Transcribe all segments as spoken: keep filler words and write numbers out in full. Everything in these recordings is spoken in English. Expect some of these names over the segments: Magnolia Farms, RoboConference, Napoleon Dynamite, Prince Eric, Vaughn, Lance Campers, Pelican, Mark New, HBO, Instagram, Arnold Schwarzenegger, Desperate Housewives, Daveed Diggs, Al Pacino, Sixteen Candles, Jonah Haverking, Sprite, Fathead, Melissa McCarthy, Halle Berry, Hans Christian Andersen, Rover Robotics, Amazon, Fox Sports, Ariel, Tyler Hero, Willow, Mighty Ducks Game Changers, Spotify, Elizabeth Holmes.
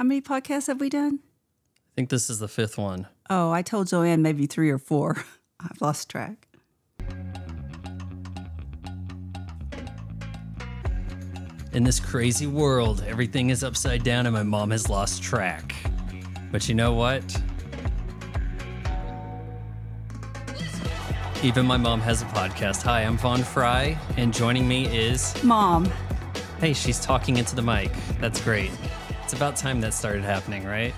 How many podcasts have we done? I think this is the fifth one. Oh, I told Joanne maybe three or four. I've lost track. In this crazy world, everything is upside down and my mom has lost track. But you know what? Even my mom has a podcast. Hi, I'm Von Fry, and joining me is... Mom. Hey, she's talking into the mic. That's great. It's about time that started happening, right?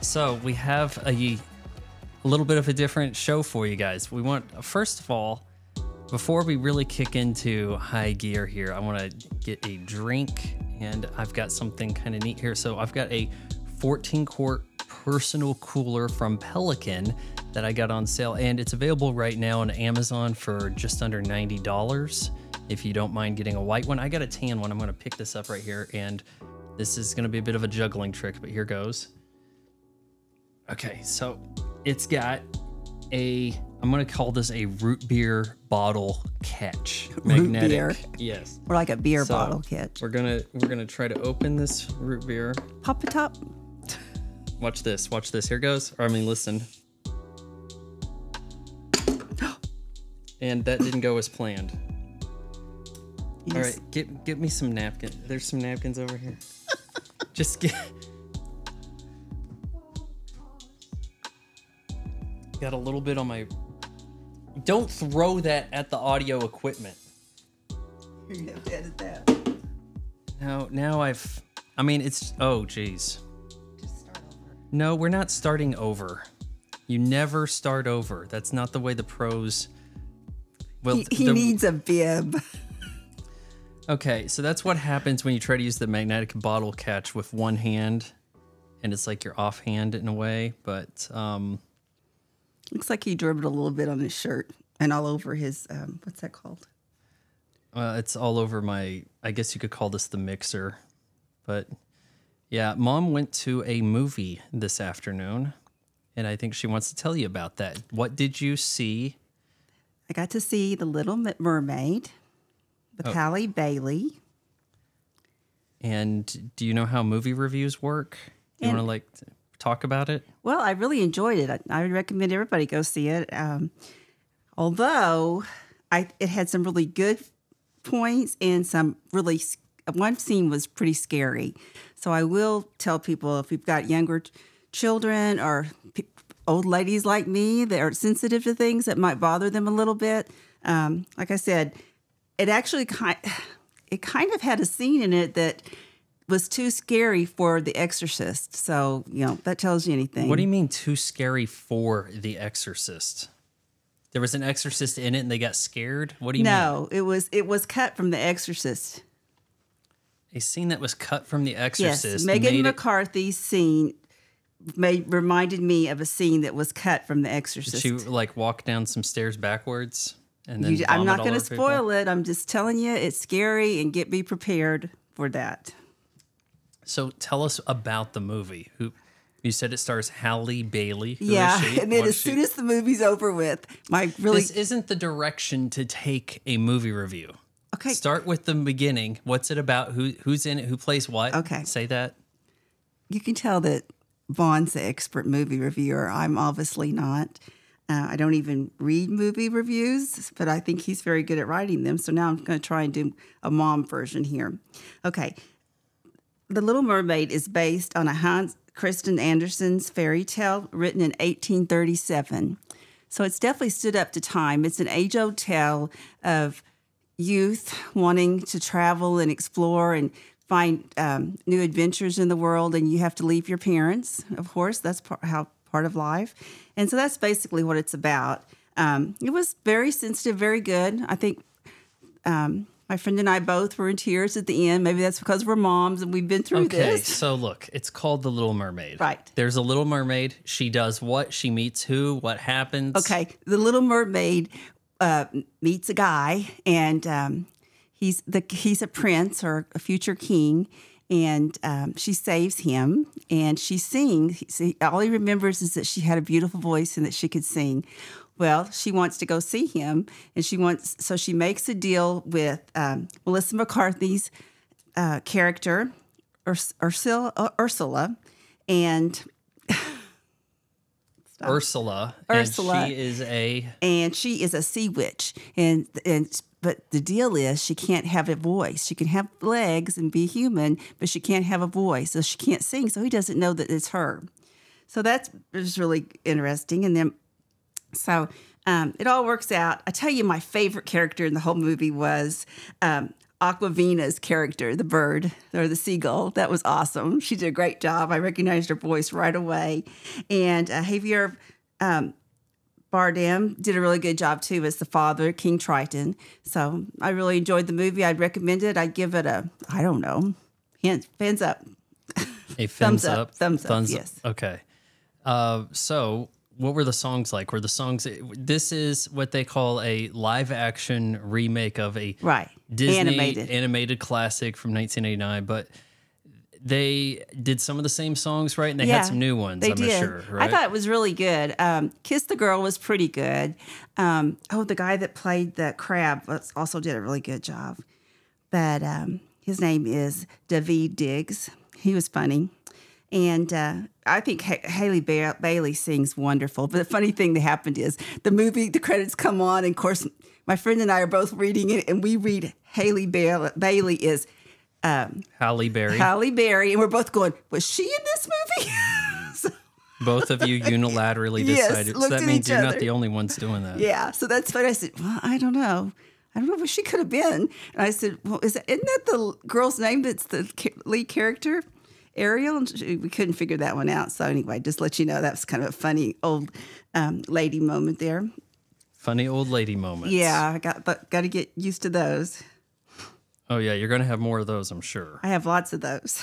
So we have a, a little bit of a different show for you guys. We want, first of all, before we really kick into high gear here, I want to get a drink, and I've got something kind of neat here. So I've got a fourteen quart personal cooler from Pelican that I got on sale, and it's available right now on Amazon for just under ninety dollars. If you don't mind getting a white one, I got a tan one. I'm going to pick this up right here, and this is going to be a bit of a juggling trick, but here goes. Okay, so it's got a... I'm gonna call this a root beer bottle catch. Magnetic. Root beer. Yes. Or like a beer so bottle catch. We're gonna we're gonna try to open this root beer. Pop it up. Watch this. Watch this. Here goes. Or I mean, listen. And that didn't go as planned. Yes. All right. Get get me some napkins. There's some napkins over here. Just get. Got a little bit on my. Don't throw that at the audio equipment. You're gonna have to edit that. Now, now I've, I mean, it's, oh, geez. Just start over. No, we're not starting over. You never start over. That's not the way the pros. Well, he, he the, needs a bib. Okay, so that's what happens when you try to use the magnetic bottle catch with one hand, and it's like you're offhand in a way, but, um... looks like he dribbled a little bit on his shirt and all over his, um, what's that called? Uh, it's all over my, I guess you could call this the mixer. But yeah, Mom went to a movie this afternoon, and I think she wants to tell you about that. What did you see? I got to see The Little Mermaid with oh. Halle Bailey. And do you know how movie reviews work? Do you want to like... talk about it? Well, I really enjoyed it. I, I would recommend everybody go see it. Um, although I, it had some really good points and some really, one scene was pretty scary. So I will tell people if you've got younger children or pe old ladies like me that are sensitive to things that might bother them a little bit. Um, like I said, it actually kind, it kind of had a scene in it that was too scary for The Exorcist. So, you know, that tells you anything. What do you mean too scary for The Exorcist? There was an exorcist in it and they got scared? What do you no, mean? No, it was it was cut from The Exorcist. A scene that was cut from The Exorcist. Yes, Megan McCarthy's scene made, reminded me of a scene that was cut from The Exorcist. Did she, like, walk down some stairs backwards? And then you, I'm not going to spoil people? it. I'm just telling you, it's scary and get be prepared for that. So tell us about the movie. Who you said it stars Halle Bailey. Who yeah, is she? And then what as soon she? as the movie's over with, my really this isn't the direction to take a movie review. Okay, start with the beginning. What's it about? Who who's in it? Who plays what? Okay, say that. You can tell that Vaughn's the expert movie reviewer. I'm obviously not. Uh, I don't even read movie reviews, but I think he's very good at writing them. So now I'm going to try and do a mom version here. Okay. The Little Mermaid is based on a Hans Christian Andersen's fairy tale written in eighteen thirty-seven. So it's definitely stood up to time. It's an age-old tale of youth wanting to travel and explore and find um, new adventures in the world, and you have to leave your parents, of course. That's part, how, part of life. And so that's basically what it's about. Um, it was very sensitive, very good. I think... Um, my friend and I both were in tears at the end. Maybe that's because we're moms and we've been through okay, this. Okay, so look, it's called The Little Mermaid. Right. There's a little mermaid. She does what? She meets who? What happens? Okay, the little mermaid uh, meets a guy, and um, he's the he's a prince or a future king, and um, she saves him, and she sings. He, all he remembers is that she had a beautiful voice and that she could sing. Well, she wants to go see him, and she wants so she makes a deal with um, Melissa McCarthy's uh, character, Urs Ursula, uh, Ursula and Ursula. Ursula. And she is a and she is a sea witch. And and but the deal is she can't have a voice. She can have legs and be human, but she can't have a voice. So she can't sing. So he doesn't know that it's her. So that's just really interesting. And then so um, it all works out. I tell you, my favorite character in the whole movie was um, Awkwafina's character, the bird or the seagull. That was awesome. She did a great job. I recognized her voice right away. And uh, Javier um, Bardem did a really good job too as the father, King Triton. So I really enjoyed the movie. I'd recommend it. I'd give it a, I don't know, hands, hands up. A thumbs up. up. Thumbs up. Thumbs up. Yes. Okay. Uh, so what were the songs like? Were the songs, this is what they call a live action remake of a right. Disney animated. animated classic from nineteen eighty-nine, but they did some of the same songs, right? And they yeah, had some new ones, I'm did. sure, right? I thought it was really good. Um, Kiss the Girl was pretty good. Um, oh, the guy that played the crab also did a really good job. But um, his name is Daveed Diggs. He was funny. And uh, I think Halle Bailey sings wonderful. But the funny thing that happened is the movie, the credits come on, and of course, my friend and I are both reading it, and we read Halle Bailey is um, Halle Berry. Halle Berry, and we're both going, was she in this movie? So, both of you unilaterally decided. Yes, so that means you're other. not the only ones doing that. Yeah, so that's what I said. Well, I don't know. I don't know where she could have been. And I said, well, is that, isn't that the girl's name that's the lead character? Ariel, and she, we couldn't figure that one out. So anyway, just let you know, that was kind of a funny old um, lady moment there. Funny old lady moments. Yeah, I got got to get used to those. Oh yeah, you're going to have more of those, I'm sure. I have lots of those.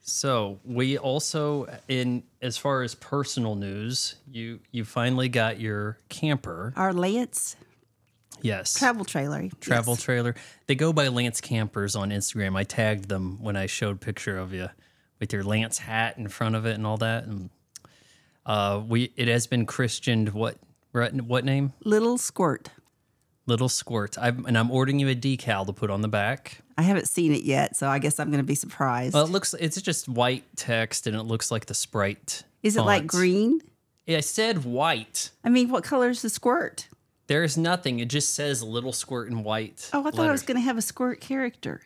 So we also, in as far as personal news, you you finally got your camper. Our Lance. Yes. Travel trailer. Travel yes. trailer. They go by Lance Campers on Instagram. I tagged them when I showed picture of you with your Lance hat in front of it and all that. And uh, we it has been christened what what name? Little Squirt. Little Squirt. I've, and I'm ordering you a decal to put on the back. I haven't seen it yet, so I guess I'm going to be surprised. Well, it looks it's just white text, and it looks like the Sprite. Is it font. Like green? Yeah, I said white. I mean, what color is the Squirt? There is nothing. It just says Little Squirt in white. Oh, I thought letters. I was going to have a Squirt character.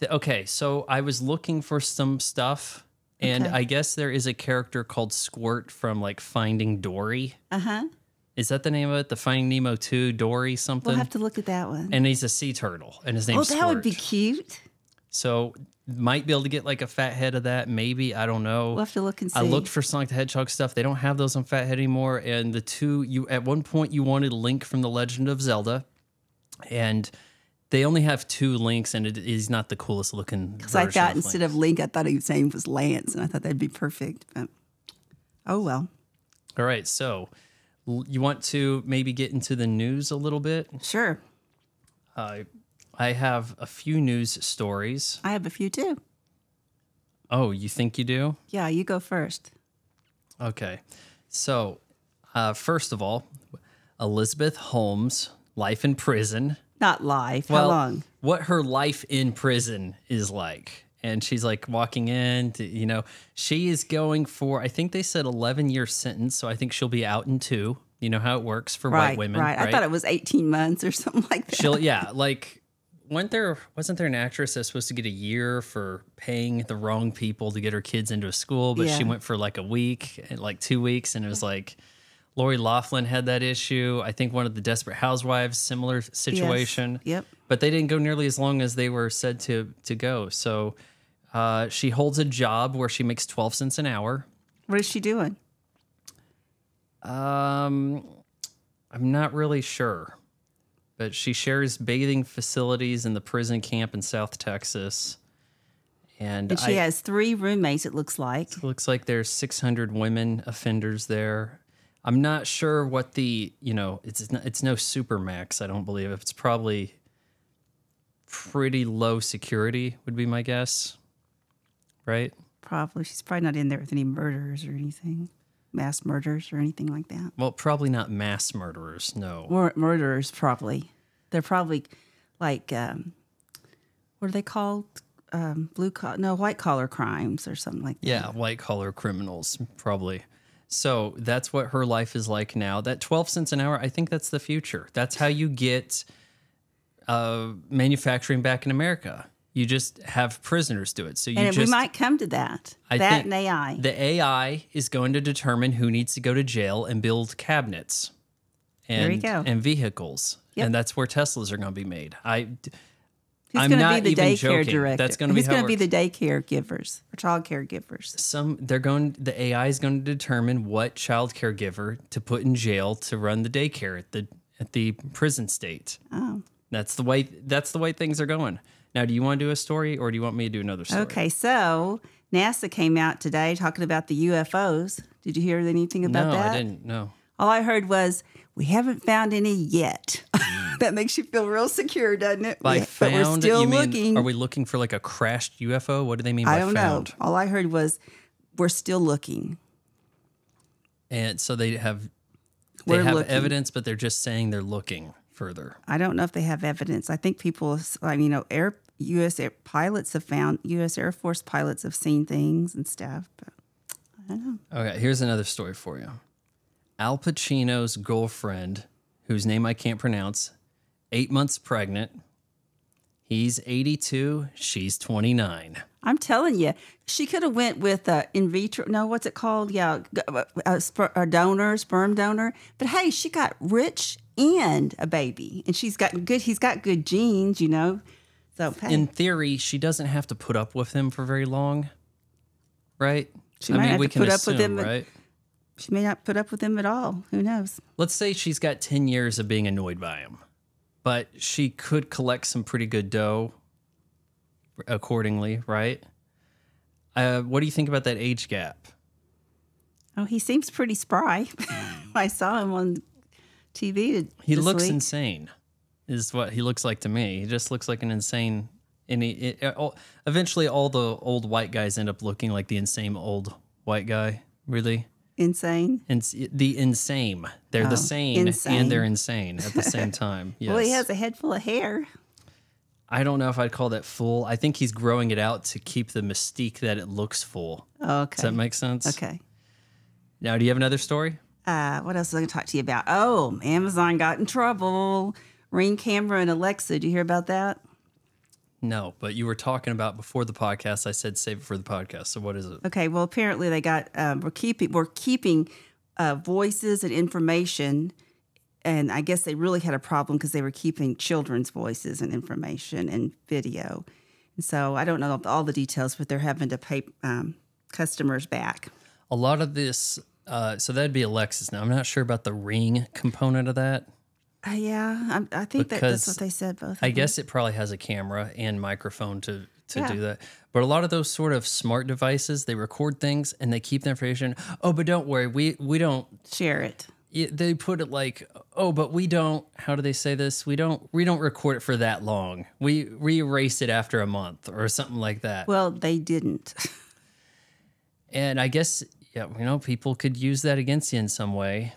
The, okay, so I was looking for some stuff, and okay. I guess there is a character called Squirt from, like, Finding Dory. Uh-huh. Is that the name of it? The Finding Nemo two, Dory something? We'll have to look at that one. And he's a sea turtle, and his name's oh, Squirt. Oh, that would be cute. So might be able to get, like, a Fathead of that, maybe. I don't know. We'll have to look and see. I looked for Sonic the Hedgehog stuff. They don't have those on Fathead anymore. And the two, you at one point, you wanted Link from The Legend of Zelda. And they only have two Links, and it is not the coolest looking version. Because I thought of instead Link. of Link, I thought his name was Lance, and I thought that'd be perfect. But oh, well. All right, so you want to maybe get into the news a little bit? Sure. Uh, I have a few news stories. I have a few, too. Oh, you think you do? Yeah, you go first. Okay. So, uh, first of all, Elizabeth Holmes, life in prison. Not life. Well, how long? What her life in prison is like. And she's, like, walking in, to, you know. She is going for, I think they said eleven-year sentence, so I think she'll be out in two. You know how it works for right, white women, right? Right, I thought it was eighteen months or something like that. She'll, yeah, like... Weren't there, wasn't there an actress that's supposed to get a year for paying the wrong people to get her kids into a school, but yeah. she went for like a week, like two weeks, and it was like Lori Loughlin had that issue. I think one of the Desperate Housewives, similar situation. Yes. Yep. But they didn't go nearly as long as they were said to, to go. So uh, she holds a job where she makes twelve cents an hour. What is she doing? Um, I'm not really sure. But she shares bathing facilities in the prison camp in South Texas. And, and she I, has three roommates, it looks like. It looks like there's six hundred women offenders there. I'm not sure what the, you know, it's it's no supermax, I don't believe. It's probably pretty low security would be my guess, right? Probably. She's probably not in there with any murders or anything. Mass murders or anything like that. Well, probably not mass murderers, no. Mur murderers, probably. They're probably like, um, what are they called? um, blue collar, no, white collar crimes or something like that. Yeah, white collar criminals, probably. So that's what her life is like now. That twelve cents an hour, I think that's the future. That's how you get uh, manufacturing back in America. You just have prisoners do it. So you and just, we might come to that. I that and A I. The A I is going to determine who needs to go to jail and build cabinets and, there you go. and vehicles. Yep. And that's where Teslas are going to be made. I, I'm not be the even joking. Director? That's going to be Who's going to be the daycare givers or child care givers? Some, they're going, the A I is going to determine what child care giver to put in jail to run the daycare at the, at the prison state. Oh. That's the way, that's the way things are going. Now, do you want to do a story or do you want me to do another story? Okay, so NASA came out today talking about the U F Os. Did you hear anything about no, that? No, I didn't, no. All I heard was, we haven't found any yet. That makes you feel real secure, doesn't it? By yeah, found, but we're still you mean, looking. Are we looking for like a crashed U F O? What do they mean by I don't found? know. All I heard was, we're still looking. And so they have, they have evidence, but they're just saying they're looking further. I don't know if they have evidence. I think people, I mean, you know, air... U S Air pilots have found, U S Air Force pilots have seen things and stuff, but I don't know. Okay, here's another story for you. Al Pacino's girlfriend, whose name I can't pronounce, eight months pregnant. He's eighty-two, she's twenty-nine. I'm telling you, she could have went with uh, in vitro, no, what's it called? Yeah, a, a donor, sperm donor. But hey, she got rich and a baby, and she's got good, he's got good genes, you know. So, hey. In theory, she doesn't have to put up with him for very long, right? She I might mean, have we to can put assume, up with him, right? She may not put up with him at all. Who knows? Let's say she's got ten years of being annoyed by him, but she could collect some pretty good dough accordingly, right? Uh, what do you think about that age gap? Oh, he seems pretty spry. I saw him on T V. He this looks week. insane. Is what he looks like to me. He just looks like an insane. And he, it, it, all, eventually, all the old white guys end up looking like the insane old white guy. Really insane. And the insane. They're oh, the same insane. and they're insane at the same time. Yes. Well, he has a head full of hair. I don't know if I'd call that full. I think he's growing it out to keep the mystique that it looks full. Oh, okay. Does that make sense? Okay. Now, do you have another story? Uh, what else was I going to talk to you about? Oh, Amazon got in trouble. Ring camera and Alexa. Did you hear about that? No, but you were talking about before the podcast. I said save it for the podcast. So what is it? Okay. Well, apparently they got um, we're keeping we're keeping uh, voices and information, and I guess they really had a problem because they were keeping children's voices and information and video. And so I don't know all the details, but they're having to pay um, customers back. A lot of this. Uh, so that'd be Alexis. Now I'm not sure about the Ring component of that. Uh, yeah, I'm, I think that, that's what they said both. I guess it probably has a camera and microphone to, to yeah. do that. But a lot of those sort of smart devices, they record things and they keep the information. Oh, but don't worry, we, we don't... share it. it. They put it like, oh, but we don't... How do they say this? We don't we don't record it for that long. We, we erase it after a month or something like that. Well, they didn't. And I guess, yeah, you know, people could use that against you in some way.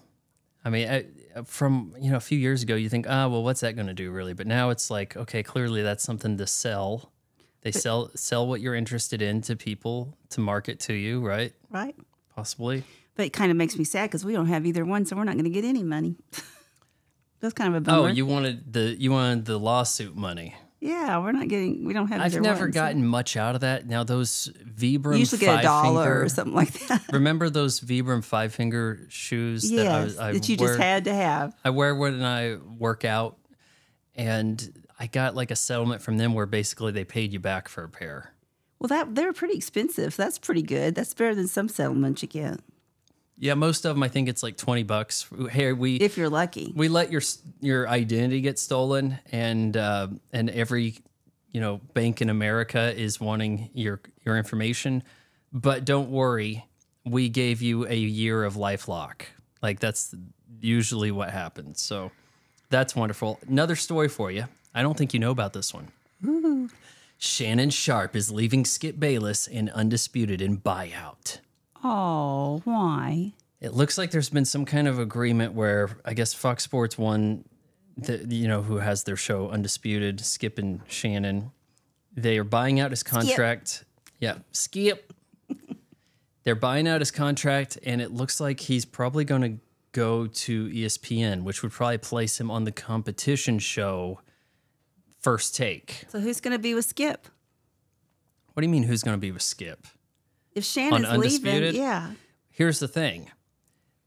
I mean... I, From, you know, a few years ago, you think, ah, well, what's that going to do, really? But now it's like, okay, clearly that's something to sell. They but, sell sell what you're interested in to people to market to you, right? Right. Possibly. But it kind of makes me sad because we don't have either one, so we're not going to get any money. That's kind of a bummer. Oh, you wanted the you wanted the lawsuit money. Yeah, we're not getting, we don't have I've never one, gotten so. much out of that. Now, those Vibram You usually get a dollar finger, or something like that. Remember those Vibram five-finger shoes yes, that I, I that you wear, just had to have? I wear when I work out, and I got like a settlement from them where basically they paid you back for a pair. Well, that they were pretty expensive. That's pretty good. That's better than some settlements you get. Yeah, most of them, I think it's like twenty bucks. Hey, we if you're lucky, we let your your identity get stolen, and uh, and every you know bank in America is wanting your your information. But don't worry, we gave you a year of LifeLock. Like that's usually what happens. So that's wonderful. Another story for you. I don't think you know about this one. Ooh. Shannon Sharp is leaving Skip Bayless and Undisputed in buyout. Oh, why? It looks like there's been some kind of agreement where I guess Fox Sports won, the, you know, who has their show Undisputed, Skip and Shannon. They are buying out his contract. Skip. Yeah, Skip. They're buying out his contract, and it looks like he's probably going to go to E S P N, which would probably place him on the competition show First Take. So who's going to be with Skip? What do you mean who's going to be with Skip? If Shannon's on Undisputed, leaving, yeah. Here's the thing.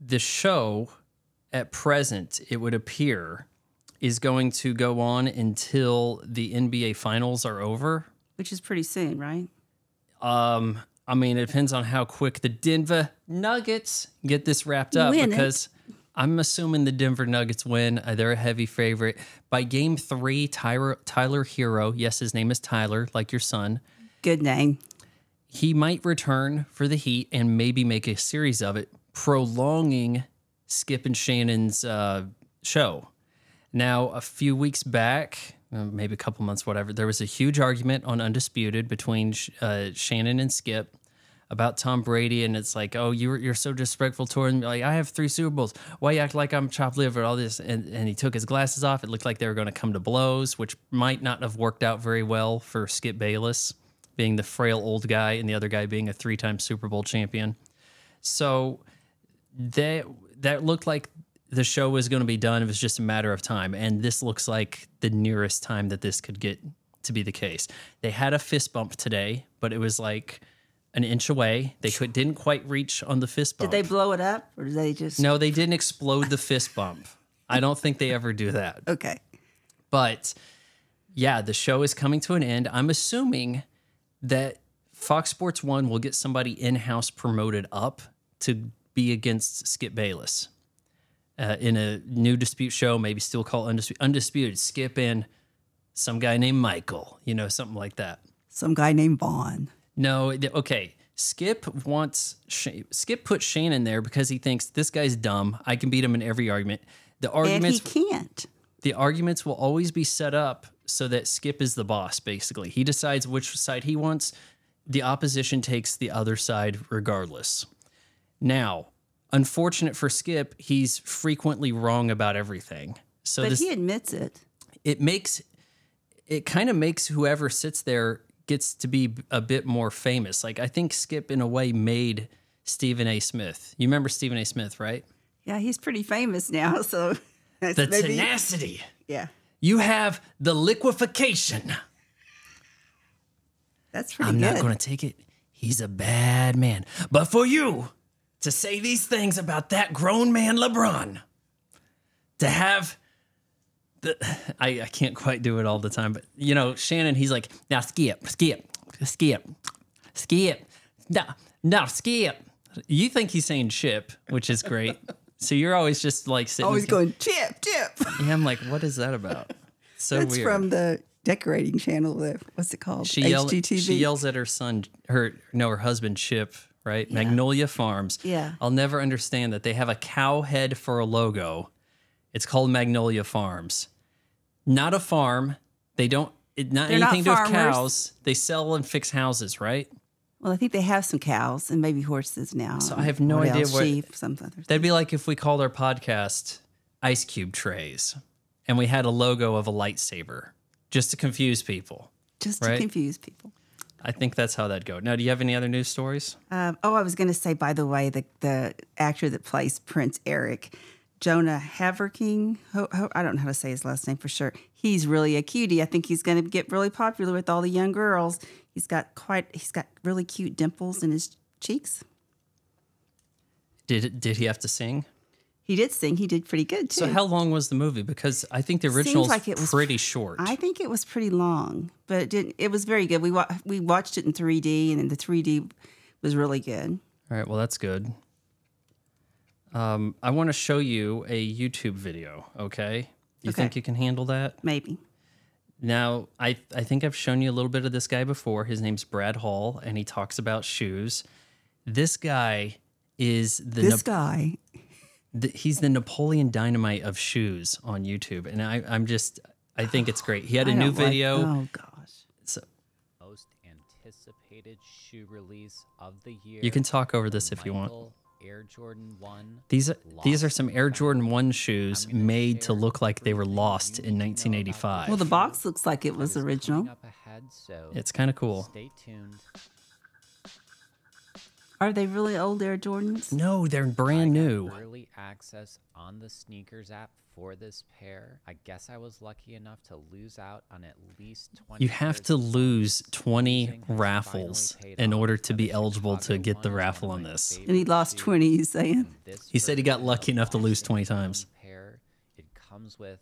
The show, at present, it would appear, is going to go on until the N B A Finals are over. Which is pretty soon, right? Um... I mean, it depends on how quick the Denver Nuggets get this wrapped up, win because it. I'm assuming the Denver Nuggets win. They're a heavy favorite. By game three, Tyler, Tyler Hero, yes, his name is Tyler, like your son. Good name. He might return for the Heat and maybe make a series of it, prolonging Skip and Shannon's uh, show. Now, a few weeks back... maybe a couple months, whatever, there was a huge argument on Undisputed between uh, Shannon and Skip about Tom Brady, and it's like, oh, you're, you're so disrespectful toward him. Like, I have three Super Bowls. Why you act like I'm chopped liver, all this? And, and he took his glasses off. It looked like they were going to come to blows, which might not have worked out very well for Skip Bayless, being the frail old guy and the other guy being a three-time Super Bowl champion. So they, that looked like... the show was going to be done. It was just a matter of time. And this looks like the nearest time that this could get to be the case. They had a fist bump today, but it was like an inch away. They could, didn't quite reach on the fist bump. Did they blow it up or did they just... No, they didn't explode the fist bump. I don't think they ever do that. Okay. But yeah, the show is coming to an end. I'm assuming that Fox Sports one will get somebody in-house promoted up to be against Skip Bayless. Uh, in a new dispute show, maybe still call Undisputed, Undisputed, Skip in some guy named Michael, you know, something like that. Some guy named Vaughn. No, okay. Skip wants, Skip put Shannon there because he thinks this guy's dumb. I can beat him in every argument. The arguments, and he can't. The arguments will always be set up so that Skip is the boss, basically. He decides which side he wants. The opposition takes the other side regardless. Now... unfortunate for Skip, he's frequently wrong about everything. So but this, he admits it. It makes, it kind of makes whoever sits there gets to be a bit more famous. Like, I think Skip, in a way, made Stephen A. Smith. You remember Stephen A. Smith, right? Yeah, he's pretty famous now, so. That's the maybe, tenacity. Yeah. You have the liquefaction. That's pretty I'm good. I'm not going to take it. He's a bad man. But for you... to say these things about that grown man, LeBron, to have the, I, I can't quite do it all the time, but you know, Shannon, he's like, now Skip, Skip, Skip, Skip, no, no, Skip. You think he's saying Chip, which is great. So you're always just like sitting. Always going, Chip, Chip. Yeah, I'm like, what is that about? So that's weird. From the decorating channel, the, what's it called? She, yell, she yells at her son, her, no, her husband, Chip. Right? Yeah. Magnolia Farms. Yeah. I'll never understand that. They have a cow head for a logo. It's called Magnolia Farms. Not a farm. They don't, it, not They're anything not to do with cows. They sell and fix houses, right? Well, I think they have some cows and maybe horses now. So I have no what idea else, what. Sheep, some other that'd thing. Be like if we called our podcast Ice Cube Trays and we had a logo of a lightsaber just to confuse people. Just right? to confuse people. I think that's how that'd go. Now, do you have any other news stories? Um, oh, I was going to say, by the way, the, the actor that plays Prince Eric, Jonah Haverking, ho, ho, I don't know how to say his last name for sure. He's really a cutie. I think he's going to get really popular with all the young girls. He's got quite, he's got really cute dimples in his cheeks. Did, did he have to sing? He did sing. He did pretty good, too. So how long was the movie? Because I think the original like was pretty short. I think it was pretty long, but it, didn't, it was very good. We, wa we watched it in three D, and then the three D was really good. All right, well, that's good. Um, I want to show you a YouTube video, okay? You okay. think you can handle that? Maybe. Now, I, I think I've shown you a little bit of this guy before. His name's Brad Hall, and he talks about shoes. This guy is the... This guy... The, he's the Napoleon Dynamite of shoes on YouTube, and I, I'm just, I think it's great. He had a I new video. Like, oh gosh! So, most anticipated shoe release of the year. You can talk over this if Michael you want. Air Jordan one. These are, these are some Air Jordan one shoes made to look like they were lost in nineteen eighty-five. Well, the box looks like it was original. It's kind of cool. Stay tuned. Are they really old Air Jordans? No, they're brand new. Early access on the sneakers app for this pair. I guess I was lucky enough to lose out on at least twenty. You have to lose twenty raffles in order to be eligible to get the raffle on this. And he lost twenty, he's saying. He said he got lucky enough to lose twenty times. Pair. It comes with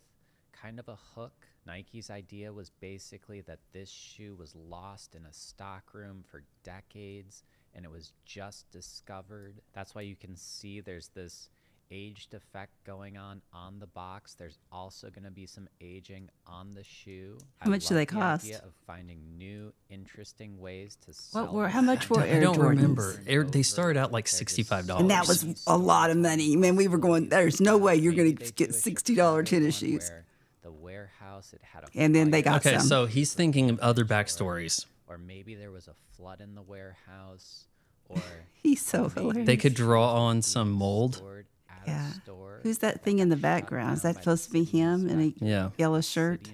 kind of a hook. Nike's idea was basically that this shoe was lost in a stockroom for decades, and it was just discovered. That's why you can see there's this aged effect going on on the box. There's also going to be some aging on the shoe. How I much do they the cost? Idea of finding new, interesting ways to sell. What were? How much were Air Jordans? I don't remember. Air, they started out like sixty-five dollars, and that was a lot of money. Man, we were going. There's no way you're going to get sixty-dollar tennis shoes. The warehouse. It had a. And then they got. Okay, some. So he's thinking of other backstories. Or maybe there was a flood in the warehouse. Or he's so hilarious. They could draw on some mold. Yeah. Who's that thing in the background? Is that supposed to be him in a yeah. yellow shirt?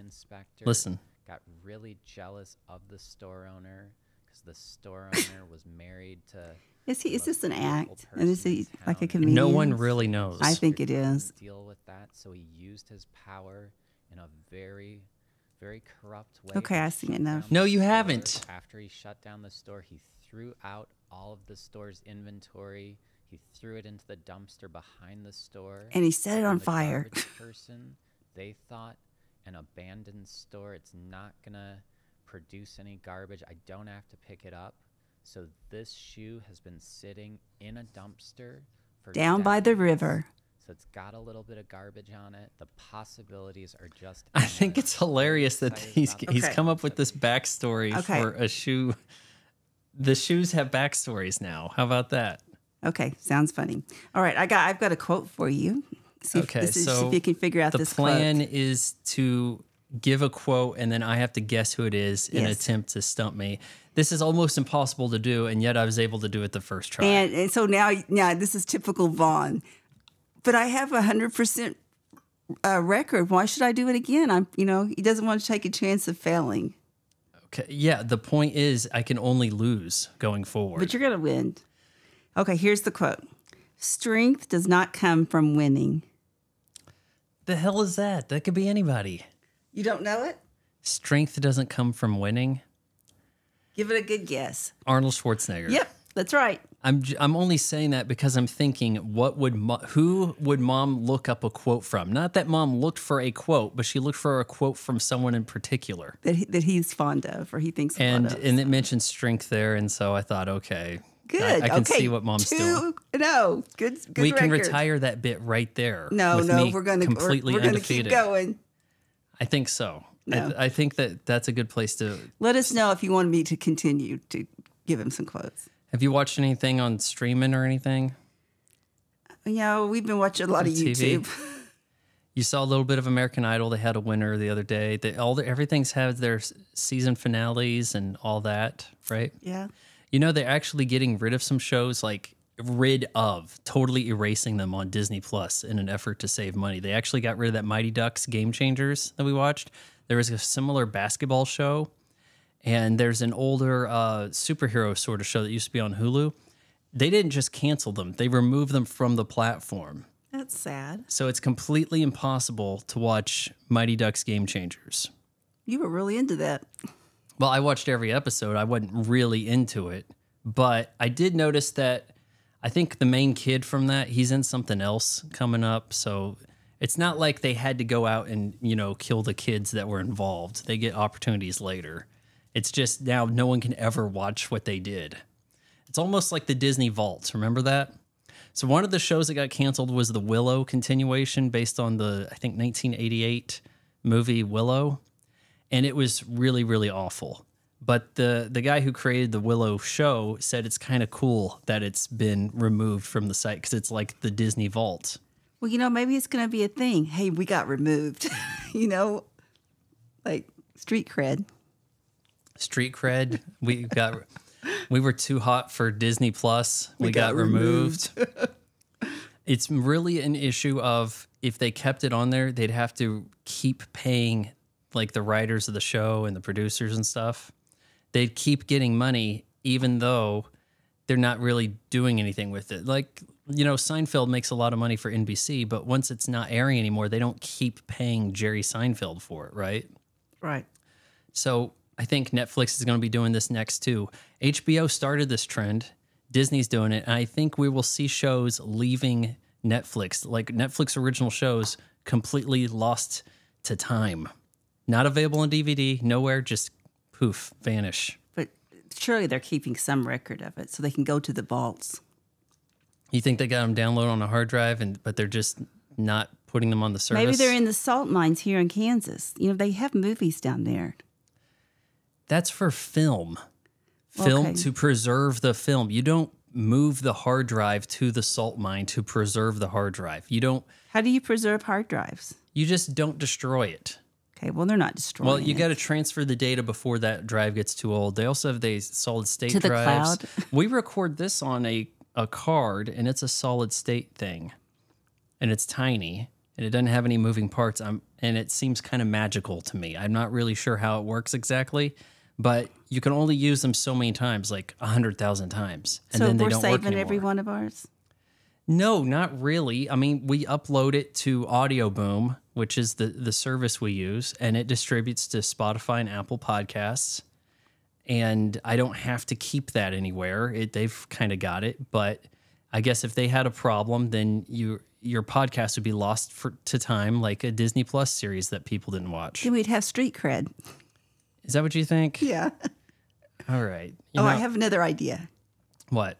Listen. Got really jealous of the store owner because the store owner was married to. Is he? Is this an act? And is he like a comedian? No one really knows. I think it is. Deal with that. So he used his power in a very. Very corrupt way. Okay, I see it now. No, you haven't. After he shut down the store, he threw out all of the store's inventory. He threw it into the dumpster behind the store. And he set it on fire. Person, they thought an abandoned store. It's not going to produce any garbage. I don't have to pick it up. So this shoe has been sitting in a dumpster. For down decades. By the river. So it's got a little bit of garbage on it. The possibilities are just. I think it's hilarious that he's okay. he's come up with this backstory okay. for a shoe. The shoes have backstories now. How about that? Okay, sounds funny. All right, I got. I've got a quote for you. See okay, if this is, so if you can figure out the this plan quote. Is to give a quote, and then I have to guess who it is yes. in an attempt to stump me. This is almost impossible to do, and yet I was able to do it the first try. And, and so now, now this is typical Vaughn. But I have a hundred percent record. Why should I do it again? I'm, you know, he doesn't want to take a chance of failing. Okay, yeah. The point is, I can only lose going forward. But you're gonna win. Okay, here's the quote: "Strength does not come from winning." The hell is that? That could be anybody. You don't know it? Strength doesn't come from winning. Give it a good guess. Arnold Schwarzenegger. Yep, that's right. I'm I'm only saying that because I'm thinking, what would who would mom look up a quote from? Not that mom looked for a quote, but she looked for a quote from someone in particular that he, that he's fond of, or he thinks and fond of, and so. It mentions strength there, and so I thought, okay, good, I, I can okay. see what mom's Two, doing. No, good, good. We record. Can retire that bit right there. No, with no, me we're going to completely we're, we're undefeated. Keep going. I think so. No. I, I think that that's a good place to let us know if you want me to continue to give him some quotes. Have you watched anything on streaming or anything? Yeah, we've been watching a lot of T V. YouTube. You saw a little bit of American Idol. They had a winner the other day. They, all the, everything's had their season finales and all that, right? Yeah. You know, they're actually getting rid of some shows, like rid of, totally erasing them on Disney Plus in an effort to save money. They actually got rid of that Mighty Ducks Game Changers that we watched. There was a similar basketball show. And there's an older uh, superhero sort of show that used to be on Hulu. They didn't just cancel them. They removed them from the platform. That's sad. So it's completely impossible to watch Mighty Ducks Game Changers. You were really into that. Well, I watched every episode. I wasn't really into it. But I did notice that I think the main kid from that, he's in something else coming up. So it's not like they had to go out and, you know, kill the kids that were involved. They get opportunities later. It's just now no one can ever watch what they did. It's almost like the Disney Vault. Remember that? So one of the shows that got canceled was the Willow continuation based on the, I think, nineteen eighty-eight movie Willow. And it was really, really awful. But the, the guy who created the Willow show said it's kind of cool that it's been removed from the site because it's like the Disney Vault. Well, you know, maybe it's going to be a thing. Hey, we got removed. You know, like street cred. Street cred. We got, we were too hot for Disney Plus. We, we got, got removed. removed. It's really an issue of if they kept it on there, they'd have to keep paying like the writers of the show and the producers and stuff. They'd keep getting money even though they're not really doing anything with it. Like, you know, Seinfeld makes a lot of money for N B C, but once it's not airing anymore, they don't keep paying Jerry Seinfeld for it, right? Right. So I think Netflix is going to be doing this next too. H B O started this trend. Disney's doing it. And I think we will see shows leaving Netflix, like Netflix original shows completely lost to time. Not available on D V D, nowhere, just poof, vanish. But surely they're keeping some record of it so they can go to the vaults. You think they got them downloaded on a hard drive, and but they're just not putting them on the service? Maybe they're in the salt mines here in Kansas. You know, they have movies down there. That's for film. Film okay. to preserve the film. You don't move the hard drive to the salt mine to preserve the hard drive. You don't. How do you preserve hard drives? You just don't destroy it. Okay, well, they're not destroying it. Well, you got to transfer the data before that drive gets too old. They also have these solid state drives. To the cloud? We record this on a, a card, and it's a solid state thing. And it's tiny, and it doesn't have any moving parts. I'm, and it seems kind of magical to me. I'm not really sure how it works exactly, but you can only use them so many times, like one hundred thousand times. And so then they don't work anymore. So we're saving every one of ours? No, not really. I mean, we upload it to Audio Boom, which is the, the service we use, and it distributes to Spotify and Apple Podcasts. And I don't have to keep that anywhere. It, they've kind of got it. But I guess if they had a problem, then you, your podcast would be lost for, to time, like a Disney Plus series that people didn't watch. Then we'd have street cred. Is that what you think? Yeah. All right. You oh, know, I have another idea. What?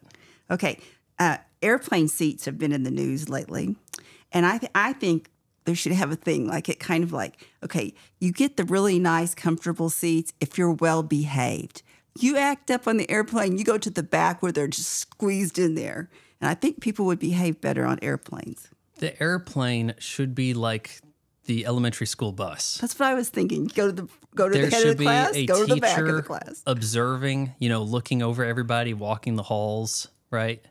Okay. Uh, airplane seats have been in the news lately. And I, th I think there should have a thing like it kind of like, okay, you get the really nice, comfortable seats if you're well-behaved. You act up on the airplane, you go to the back where they're just squeezed in there. And I think people would behave better on airplanes. The airplane should be like the elementary school bus. That's what I was thinking. Go to the go to there the head of the class, go to the back of the class. Observing, you know, looking over everybody, walking the halls, right?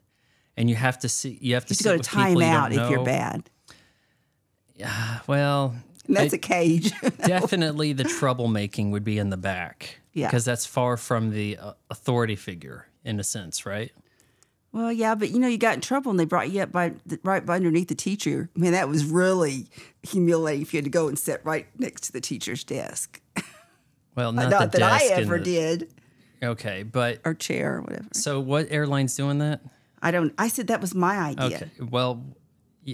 And you have to see you have to, you sit have to go to timeout if you're bad. Yeah, well, and that's I, a cage. Definitely the troublemaking would be in the back. Yeah. Because that's far from the uh, authority figure in a sense, right? Well, yeah, but, you know, you got in trouble and they brought you up by the, right by underneath the teacher. Man, that was really humiliating if you had to go and sit right next to the teacher's desk. Well, not, not the that desk I ever the, did. Okay, but... Or chair or whatever. So what airline's doing that? I don't... I said that was my idea. Okay, well,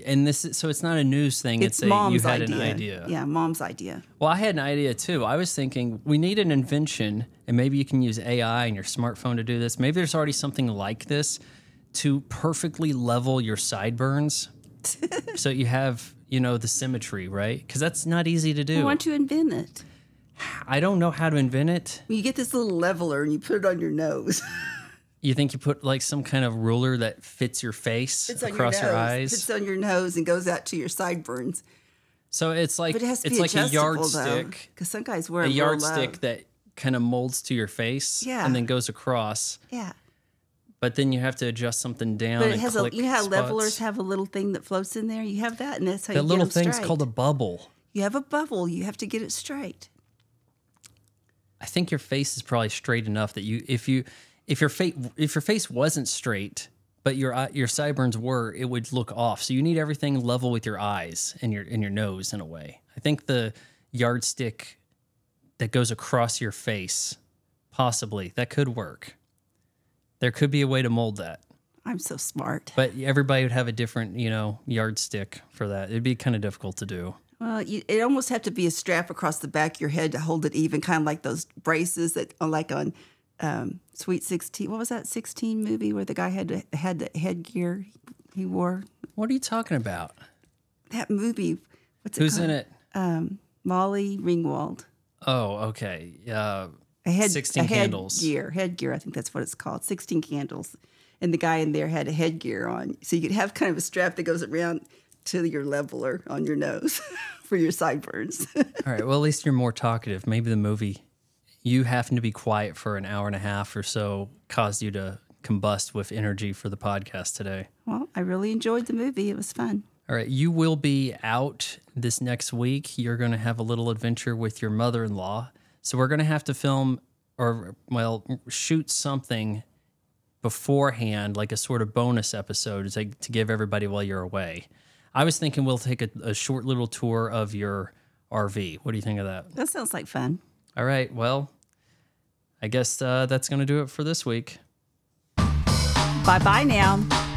and this is... So it's not a news thing. It's, it's a, Mom's you had idea. an idea. Yeah, Mom's idea. Well, I had an idea, too. I was thinking, we need an invention, and maybe you can use A I and your smartphone to do this. Maybe there's already something like this to perfectly level your sideburns so you have, you know, the symmetry, right? Because that's not easy to do. Well, why don't you invent it? I don't know how to invent it. You get this little leveler and you put it on your nose. You think you put, like, some kind of ruler that fits your face fits across your, your eyes? Fits on your nose and goes out to your sideburns. So it's like, it it's like a yardstick. Because some guys wear a yardstick that kind of molds to your face yeah. and then goes across. Yeah. But then you have to adjust something down. But it has and a, you know how spots. levelers have a little thing that floats in there? You have that, and that's how that you get it straight. That little thing's called a bubble. You have a bubble. You have to get it straight. I think your face is probably straight enough that you, if you, if your face, if your face wasn't straight, but your your sideburns were, it would look off. So you need everything level with your eyes and your and your nose in a way. I think the yardstick that goes across your face, possibly, that could work. There could be a way to mold that. I'm so smart. But everybody would have a different, you know, yardstick for that. It'd be kind of difficult to do. Well, you, it almost have to be a strap across the back of your head to hold it even, kind of like those braces that, like on um, Sweet Sixteen. What was that sixteen movie where the guy had had the headgear he wore? What are you talking about? That movie. What's it Who's called? in it? Um, Molly Ringwald. Oh, okay. Yeah. Uh, A head, Sixteen a Candles. Headgear, headgear, I think that's what it's called. Sixteen Candles. And the guy in there had a headgear on. So you could have kind of a strap that goes around to your leveler on your nose for your sideburns. All right, well, at least you're more talkative. Maybe the movie, you having to be quiet for an hour and a half or so caused you to combust with energy for the podcast today. Well, I really enjoyed the movie. It was fun. All right. You will be out this next week. You're going to have a little adventure with your mother-in-law. So we're going to have to film or, well, shoot something beforehand, like a sort of bonus episode to, to give everybody while you're away. I was thinking we'll take a, a short little tour of your R V. What do you think of that? That sounds like fun. All right. Well, I guess uh, that's going to do it for this week. Bye-bye now.